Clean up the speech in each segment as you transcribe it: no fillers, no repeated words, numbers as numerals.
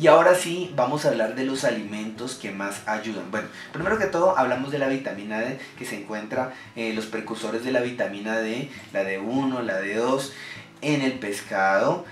Y ahora sí, vamos a hablar de los alimentos que más ayudan. Bueno, primero que todo hablamos de la vitamina D, que se encuentra los precursores de la vitamina D, la D1, la D2, en el pescado,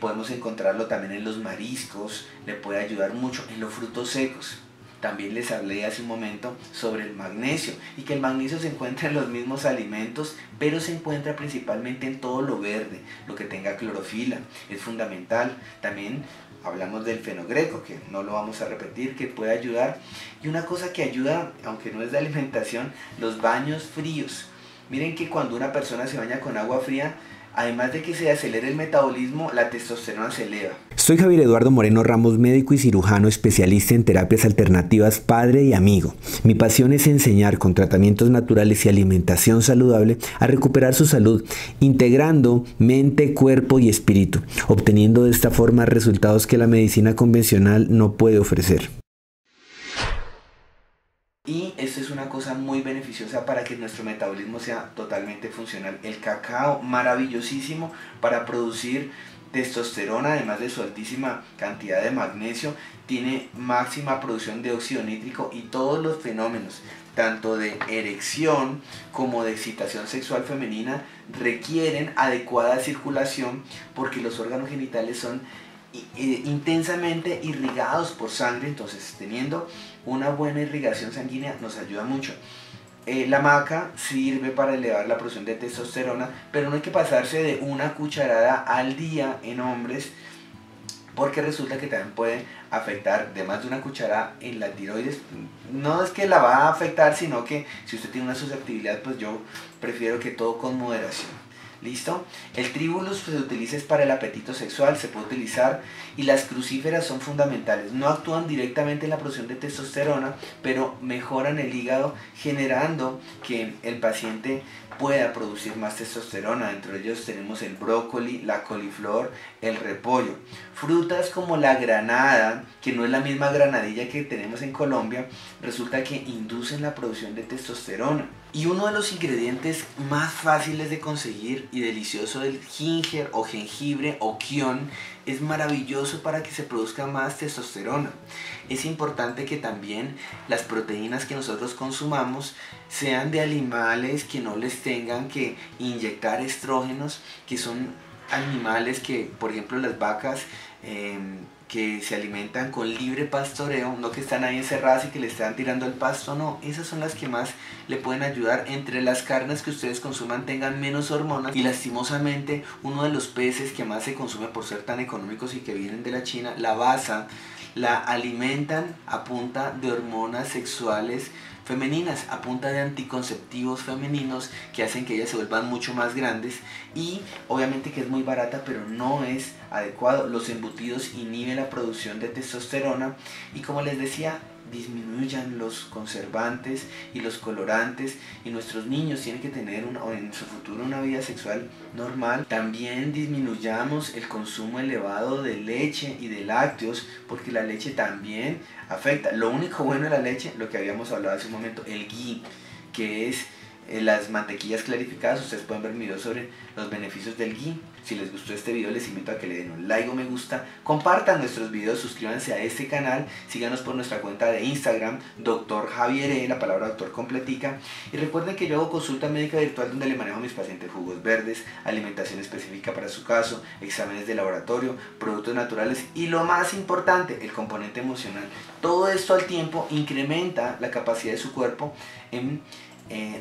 podemos encontrarlo también en los mariscos, le puede ayudar mucho en los frutos secos. También les hablé hace un momento sobre el magnesio y que el magnesio se encuentra en los mismos alimentos, pero se encuentra principalmente en todo lo verde, lo que tenga clorofila, es fundamental. También hablamos del fenogreco, que no lo vamos a repetir, que puede ayudar. Y una cosa que ayuda, aunque no es de alimentación, los baños fríos. Miren que cuando una persona se baña con agua fría, además de que se acelera el metabolismo, la testosterona se eleva. Soy Javier Eduardo Moreno Ramos, médico y cirujano, especialista en terapias alternativas, padre y amigo. Mi pasión es enseñar con tratamientos naturales y alimentación saludable a recuperar su salud, integrando mente, cuerpo y espíritu, obteniendo de esta forma resultados que la medicina convencional no puede ofrecer. Y esto es una cosa muy beneficiosa para que nuestro metabolismo sea totalmente funcional. El cacao, maravillosísimo para producir testosterona, además de su altísima cantidad de magnesio, tiene máxima producción de óxido nítrico y todos los fenómenos, tanto de erección como de excitación sexual femenina, requieren adecuada circulación porque los órganos genitales son intensamente irrigados por sangre, entonces teniendo una buena irrigación sanguínea nos ayuda mucho. La maca sirve para elevar la producción de testosterona, pero no hay que pasarse de una cucharada al día en hombres, porque resulta que también puede afectar de más de una cucharada en la tiroides. No es que la va a afectar, sino que si usted tiene una susceptibilidad, pues yo prefiero que todo con moderación. ¿Listo? El tribulus se utiliza para el apetito sexual, se puede utilizar, y las crucíferas son fundamentales. No actúan directamente en la producción de testosterona, pero mejoran el hígado, generando que el paciente pueda producir más testosterona. Entre ellos tenemos el brócoli, la coliflor, el repollo. Frutas como la granada, que no es la misma granadilla que tenemos en Colombia, resulta que inducen la producción de testosterona. Y uno de los ingredientes más fáciles de conseguir y delicioso, del ginger o jengibre o kion, es maravilloso para que se produzca más testosterona. Es importante que también las proteínas que nosotros consumamos sean de animales que no les tengan que inyectar estrógenos, que son animales que, por ejemplo, las vacas que se alimentan con libre pastoreo, no que están ahí encerradas y que le están tirando el pasto, no, esas son las que más le pueden ayudar. Entre las carnes que ustedes consuman tengan menos hormonas, y lastimosamente uno de los peces que más se consume por ser tan económicos y que vienen de la China, la basa, la alimentan a punta de hormonas sexuales femeninas, a punta de anticonceptivos femeninos que hacen que ellas se vuelvan mucho más grandes, y obviamente que es muy barata, pero no es adecuado. Los embutidos inhiben la producción de testosterona, y como les decía, disminuyan los conservantes y los colorantes, y nuestros niños tienen que tener en su futuro una vida sexual normal. También disminuyamos el consumo elevado de leche y de lácteos, porque la leche también afecta. Lo único bueno de la leche, lo que habíamos hablado hace un momento, el ghee, que es las mantequillas clarificadas. Ustedes pueden ver videos sobre los beneficios del ghee. Si les gustó este video, les invito a que le den un like o me gusta, compartan nuestros videos, suscríbanse a este canal, síganos por nuestra cuenta de Instagram, Dr. Javier E, la palabra doctor completica, y recuerden que yo hago consulta médica virtual donde le manejo a mis pacientes jugos verdes, alimentación específica para su caso, exámenes de laboratorio, productos naturales y lo más importante, el componente emocional. Todo esto al tiempo incrementa la capacidad de su cuerpo en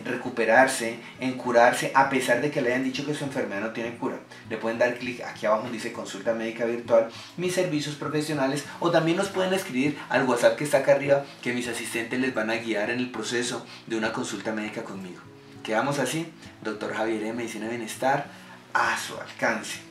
recuperarse, en curarse, a pesar de que le hayan dicho que su enfermedad no tiene cura. Le pueden dar clic aquí abajo donde dice consulta médica virtual, mis servicios profesionales, o también nos pueden escribir al WhatsApp que está acá arriba, que mis asistentes les van a guiar en el proceso de una consulta médica conmigo. Quedamos así, Dr. Javier E, Medicina y Bienestar, a su alcance.